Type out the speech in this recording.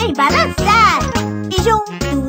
Vem balançar e junto